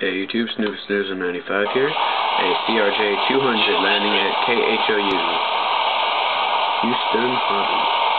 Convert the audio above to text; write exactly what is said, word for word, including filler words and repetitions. Hey YouTube, Snoop Snoozer ninety-five here. A C R J two hundred landing at K H O U, Houston Hobby.